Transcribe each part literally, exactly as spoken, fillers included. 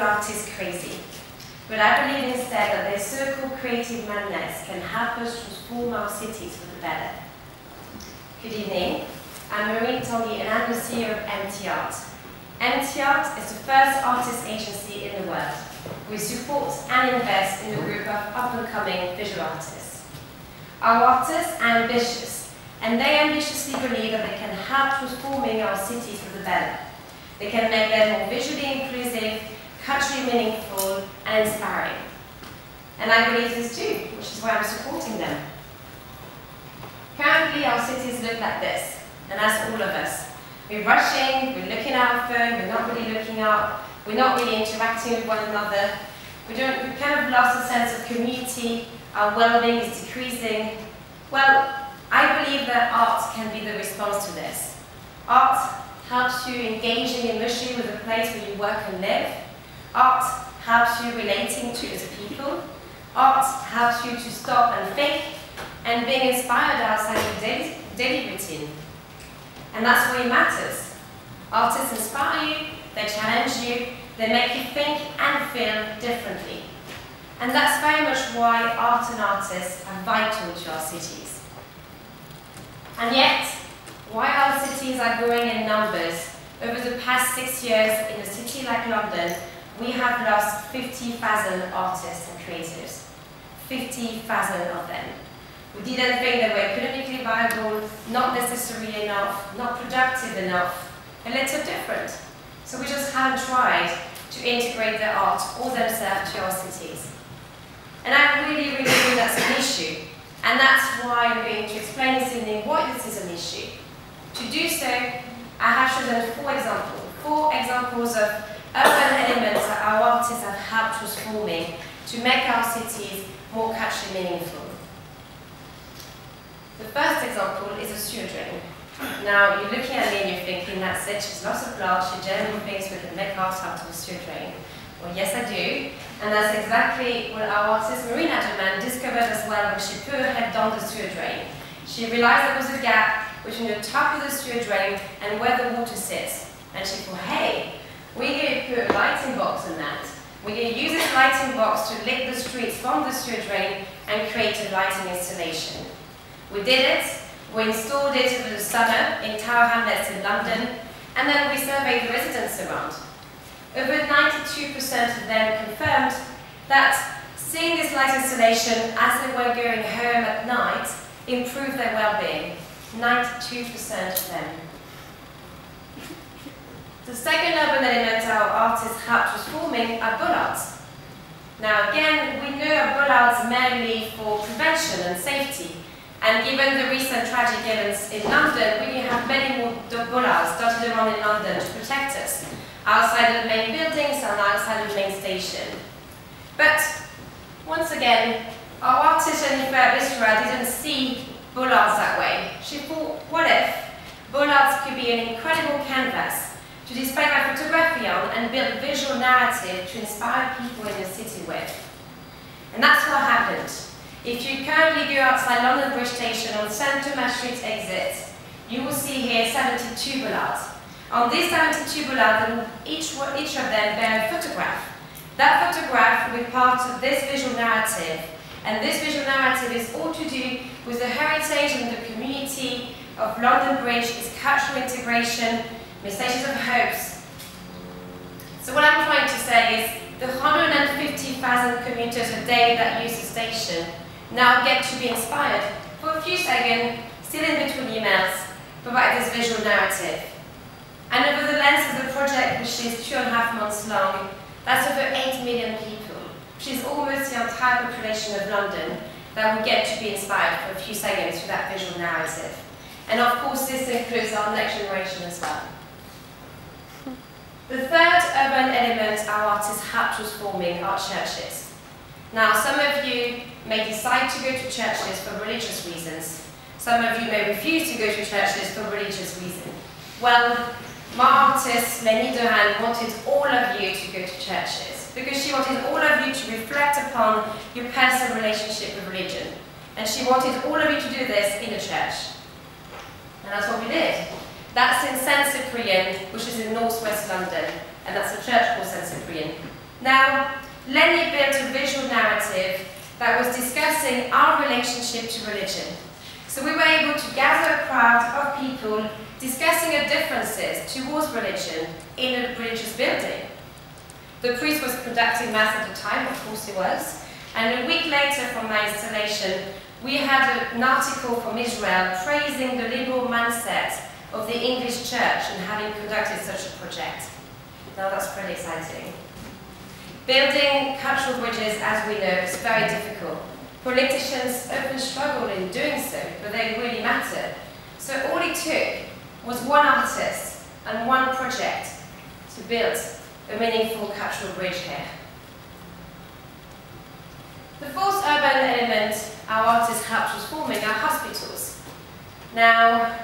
call artists crazy, but I believe instead that their so-called creative madness can help us transform our cities for the better. Good evening, I'm Marine Tanguy and I'm the C E O of M T Art. M T Art is the first artist agency in the world. We support and invest in a group of up-and-coming visual artists. Our artists are ambitious, and they ambitiously believe that they can help transforming our cities for the better. They can make them more visually inclusive, culturally meaningful, and inspiring. And I believe this too, which is why I'm supporting them. Currently, our cities look like this, and that's all of us. We're rushing, we're looking at our phone, we're not really looking up, we're not really interacting with one another. We don't, we've kind of lost a sense of community, our well-being is decreasing. Well, I believe that art can be the response to this. Art helps you engaging emotionally with the place where you work and live. Art helps you relating to other people. Art helps you to stop and think and being inspired outside your daily, daily routine. And that's what it matters. Artists inspire you, they challenge you, they make you think and feel differently. And that's very much why art and artists are vital to our cities. And yet, while our cities are growing in numbers, over the past six years in a city like London, we have lost fifty thousand artists and creatives, fifty thousand of them. We didn't think they were economically viable, not necessary enough, not productive enough, and let's have different. So we just haven't tried to integrate their art or themselves to our cities. And I really, really think that's an issue. And that's why I'm going to explain this evening why this is an issue. To do so, I have chosen four examples, four examples of urban elements that our artists have helped transforming to make our cities more culturally meaningful. The first example is a sewer drain. Now, you're looking at me and you're thinking, that's it, she's lots of blood, she generally thinks we can make art out of a sewer drain. Well, yes, I do. And that's exactly what our artist Marina German discovered as well when she put her head down the sewer drain. She realized there was a gap between the top of the sewer drain and where the water sits. And she thought, hey, we're going to put a lighting box on that. We're going to use this lighting box to lit the streets from the sewer drain and create a lighting installation. We did it, we installed it over the summer in Tower Hamlets in London, and then we surveyed the residents around. Over ninety-two percent of them confirmed that seeing this light installation as they were going home at night improved their well-being. ninety-two percent of them. The second urban element our artists helped transforming are bollards. Now again, we know of bollards mainly for prevention and safety. And given the recent tragic events in London, we have many more bollards dotted around in London to protect us, outside of the main buildings and outside of the main station. But, once again, our artist Jennifer Lethbridge didn't see bollards that way. She thought, what if bollards could be an incredible canvas to display my photography on and build a visual narrative to inspire people in the city with? And that's what happened. If you currently go outside London Bridge station on Saint Thomas Street exit, you will see here seventy-two bollards. On these seventy-two bollards, each, each of them bear a photograph. That photograph will be part of this visual narrative, and this visual narrative is all to do with the heritage and the community of London Bridge, its cultural integration, messages of hopes. So what I'm trying to say is, the one hundred fifty thousand commuters a day that use the station now get to be inspired for a few seconds, still in between emails, provide this visual narrative. And over the length of the project, which is two and a half months long, that's over eight million people, which is almost the entire population of London that will get to be inspired for a few seconds through that visual narrative. And of course, this includes our next generation as well. The third urban element our artists helped transforming are churches. Now, some of you may decide to go to churches for religious reasons. Some of you may refuse to go to churches for religious reasons. Well, my artist, Lénie Doran, wanted all of you to go to churches because she wanted all of you to reflect upon your personal relationship with religion. And she wanted all of you to do this in a church. And that's what we did. That's in Saint Cyprian, which is in northwest London, and that's a church called Saint Cyprian. Now, Lénie built a visual narrative that was discussing our relationship to religion. So we were able to gather a crowd of people discussing our differences towards religion in a religious building. The priest was conducting mass at the time, of course he was, and a week later from my installation, we had an article from Israel praising the liberal mindset of the English church in having conducted such a project. Now that's pretty exciting. Building cultural bridges, as we know, is very difficult. Politicians often struggle in doing so, but they really matter. So all it took was one artist and one project to build a meaningful cultural bridge here. The fourth urban element our artists helped us forming are hospitals. Now,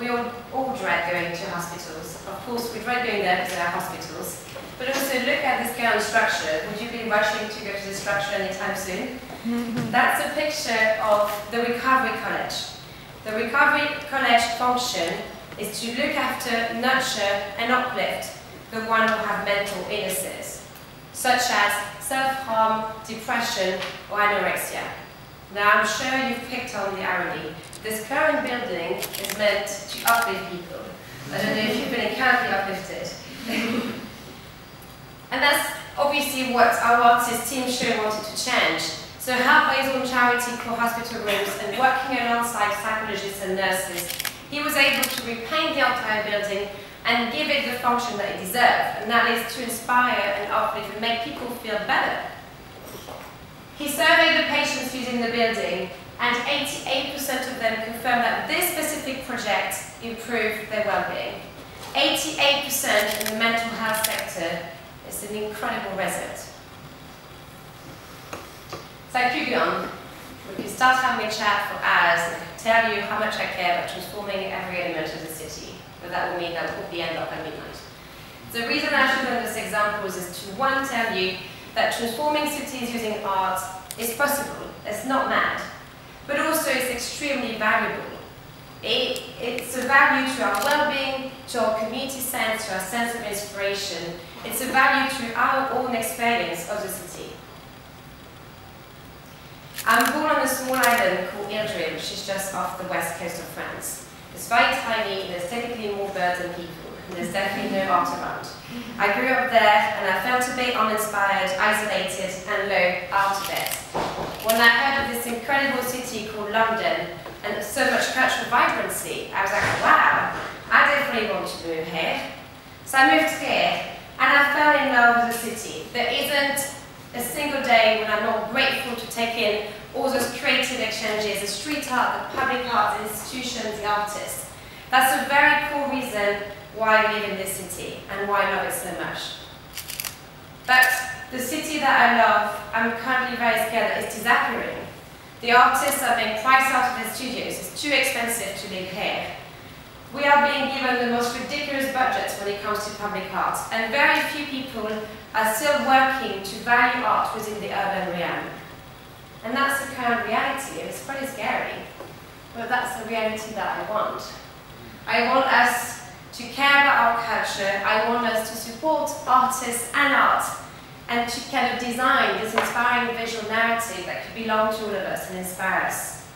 we all, all dread going to hospitals. Of course, we dread going there because there are hospitals. But also look at this current structure. Would you be rushing to go to this structure anytime soon? That's a picture of the Recovery College. The Recovery College function is to look after, nurture and uplift the one who have mental illnesses, such as self-harm, depression, or anorexia. Now I'm sure you've picked on the irony. This current building is meant to uplift people. I don't know if you've been currently uplifted. And that's obviously what our artist Tim Sher wanted to change. So help by his own charity for hospital rooms and working alongside psychologists and nurses, he was able to repaint the entire building and give it the function that it deserves, and that is to inspire and uplift and make people feel better. He surveyed the patients using the building, and eighty-eight percent of them confirmed that this specific project improved their well-being. eighty-eight percent in the mental health sector is an incredible result. Sakugan, we can start having a chat for hours and I can tell you how much I care about transforming every element of the city. But that will mean that we'll be end up at midnight. The reason I show them these examples is to, one, tell you that transforming cities using art is possible, it's not mad, but also it's extremely valuable. It, it's a value to our well-being, to our community sense, to our sense of inspiration. It's a value to our own experience of the city. I'm born on a small island called Ile d'Yeu, which is just off the west coast of France. It's very tiny, and there's technically more birds than people, and there's definitely no art around. I grew up there, and I felt a bit uninspired, isolated, and low out of it. When I heard of this incredible city called London, and so much cultural vibrancy, I was like, wow, I definitely want to move here. So I moved here, and I fell in love with the city. There isn't a single day when I'm not grateful to take in all those creative exchanges, the street art, the public art, the institutions, the artists. That's a very cool reason why I live in this city and why I love it so much. But the city that I love, I'm currently very scared that it's disappearing. The artists are being priced out of their studios. It's too expensive to live here. We are being given the most ridiculous budgets when it comes to public art, and very few people are still working to value art within the urban realm. And that's the current reality, and it's pretty scary. But that's the reality that I want. I want us to care about our culture, I want us to support artists and art, and to kind of design this inspiring visual narrative that could belong to all of us and inspire us.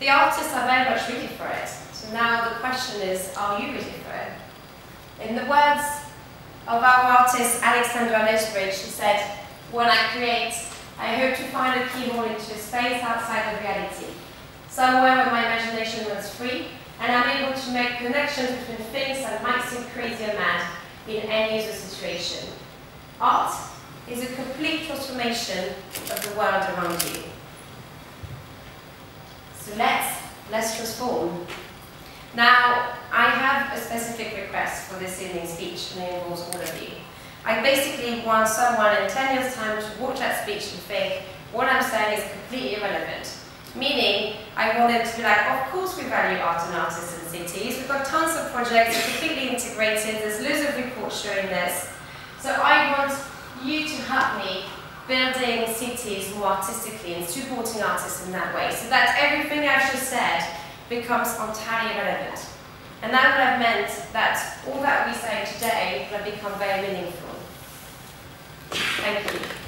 The artists are very much ready for it, so now the question is, are you ready for it? In the words of our artist Alexandra Lethbridge, she said, "When I create, I hope to find a keyhole into a space outside of reality, somewhere where my imagination runs free, and I'm able to make connections between things that might seem crazy or mad in any user situation. Art is a complete transformation of the world around you." So let's, let's transform. Now, I have a specific request for this evening's speech, and it involves all of you. I basically want someone in ten years' time to watch that speech and think, what I'm saying is completely irrelevant. Meaning, I want them to be like, of course we value art and artists in cities, we've got tons of projects, we're completely integrated, there's loads of reports showing this. So I want you to help me building cities more artistically and supporting artists in that way, so that everything I've just said becomes entirely irrelevant. And that would have meant that all that we say today would have become very meaningful. Thank you.